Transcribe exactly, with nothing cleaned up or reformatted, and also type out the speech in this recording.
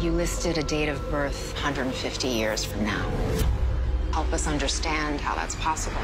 You listed a date of birth one hundred fifty years from now. Help us understand how that's possible.